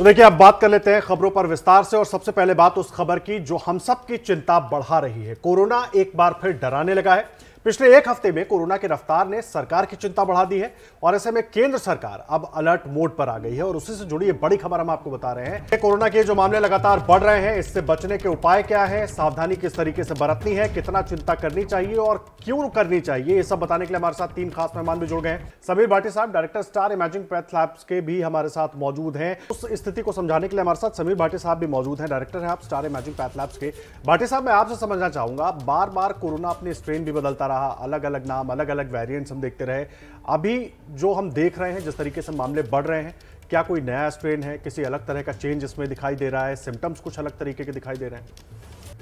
तो देखिए अब बात कर लेते हैं खबरों पर विस्तार से। और सबसे पहले बात उस खबर की जो हम सब की चिंता बढ़ा रही है। कोरोना एक बार फिर डराने लगा है। पिछले एक हफ्ते में कोरोना की रफ्तार ने सरकार की चिंता बढ़ा दी है और ऐसे में केंद्र सरकार अब अलर्ट मोड पर आ गई है और उसी से जुड़ी ये बड़ी खबर हम आपको बता रहे हैं। कोरोना के जो मामले लगातार बढ़ रहे हैं, इससे बचने के उपाय क्या है, सावधानी किस तरीके से बरतनी है, कितना चिंता करनी चाहिए और क्यों करनी चाहिए, ये सब बताने के लिए हमारे साथ तीन खास मेहमान भी जुड़ गए हैं। समीर भाटी साहब, director star imaging Path Labs के भी हमारे साथ मौजूद हैं। उस स्थिति को समझाने के लिए हमारे साथ समीर भाटी साहब भी मौजूद हैं, डायरेक्टर हैं आप स्टार इमेजिंग पैथ लैब्स के। भाटी साहब, मैं आपसे समझना चाहूंगा, बार बार कोरोना अपने स्ट्रेन भी बदलता रहा, अलग अलग नाम, अलग अलग वेरिएंट्स हम देखते रहे। अभी जो हम देख रहे हैं, जिस तरीके से मामले बढ़ रहे हैं, क्या कोई नया स्ट्रेन है, किसी अलग तरह का चेंज इसमें दिखाई दे रहा है, सिम्टम्स कुछ अलग तरीके के दिखाई दे रहे हैं?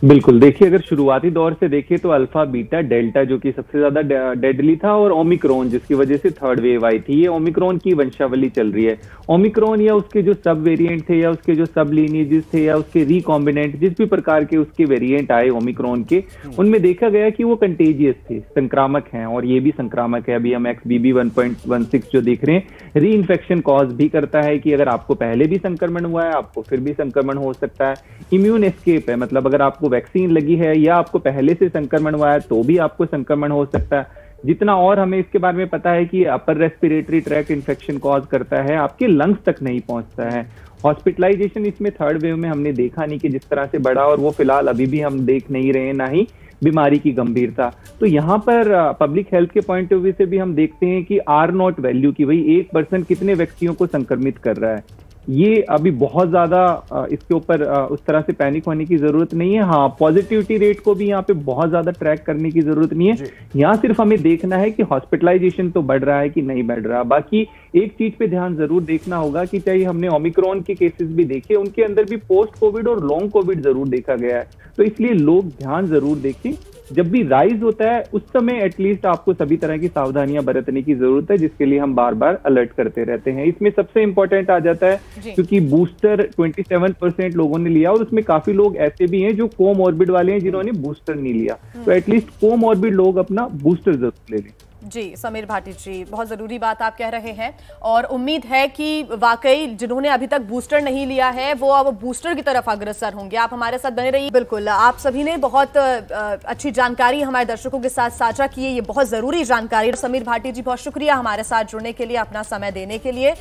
बिल्कुल, देखिए अगर शुरुआती दौर से देखिए तो अल्फा, बीटा, डेल्टा जो कि सबसे ज्यादा डेडली था और ओमिक्रॉन जिसकी वजह से थर्ड वेव आई थी, ये ओमिक्रॉन की वंशावली चल रही है। ओमिक्रॉन या उसके जो सब वेरिएंट थे या उसके जो सब लीनियजेस थे या उसके रिकॉम्बिनेंट जिस भी प्रकार के उसके वेरिएंट आए ओमिक्रॉन के, उनमें देखा गया कि वो कंटेजियस थे, संक्रामक हैं और ये भी संक्रामक है। अभी हम XBB.1.16 जो देख रहे हैं री इन्फेक्शन कॉज भी करता है कि अगर आपको पहले भी संक्रमण हुआ है आपको फिर भी संक्रमण हो सकता है। इम्यून एस्केप है, मतलब अगर आपको वैक्सीन लगी है या आपको पहले से संक्रमण हुआ है तो भी आपको संक्रमण हो सकता है। जितना और हमें इसके बारे में पता है कि upper respiratory tract infection cause करता है, आपके लंग्स तक नहीं पहुंचता है। हॉस्पिटलाइजेशन इसमें थर्ड वेव में हमने देखा नहीं कि जिस तरह से बढ़ा, और वो फिलहाल अभी भी हम देख नहीं रहे, ना ही बीमारी की गंभीरता। तो यहाँ पर पब्लिक हेल्थ के पॉइंट ऑफ व्यू से भी हम देखते हैं कि R0 वैल्यू की भाई 1% कितने व्यक्तियों को संक्रमित कर रहा है, ये अभी बहुत ज्यादा इसके ऊपर उस तरह से पैनिक होने की जरूरत नहीं है। हाँ, पॉजिटिविटी रेट को भी यहाँ पे बहुत ज्यादा ट्रैक करने की जरूरत नहीं है। यहाँ सिर्फ हमें देखना है कि हॉस्पिटलाइजेशन तो बढ़ रहा है कि नहीं बढ़ रहा। बाकी एक चीज पे ध्यान जरूर देखना होगा कि चाहे हमने ओमिक्रॉन के केसेस भी देखे, उनके अंदर भी पोस्ट कोविड और लॉन्ग कोविड जरूर देखा गया है, तो इसलिए लोग ध्यान जरूर देखें। जब भी राइज होता है उस समय एटलीस्ट आपको सभी तरह की सावधानियां बरतने की जरूरत है, जिसके लिए हम बार बार अलर्ट करते रहते हैं। इसमें सबसे इंपॉर्टेंट आ जाता है क्योंकि बूस्टर 27% लोगों ने लिया और उसमें काफी लोग ऐसे भी हैं जो कोमॉर्बिड वाले हैं जिन्होंने बूस्टर नहीं लिया, तो एटलीस्ट कोमॉर्बिड लोग अपना बूस्टर जरूर ले लें। जी समीर भाटी जी, बहुत ज़रूरी बात आप कह रहे हैं और उम्मीद है कि वाकई जिन्होंने अभी तक बूस्टर नहीं लिया है वो अब बूस्टर की तरफ अग्रसर होंगे। आप हमारे साथ बने रहिए। बिल्कुल, आप सभी ने बहुत अच्छी जानकारी हमारे दर्शकों के साथ साझा की है, ये बहुत ज़रूरी जानकारी। समीर भाटी जी, बहुत शुक्रिया हमारे साथ जुड़ने के लिए, अपना समय देने के लिए।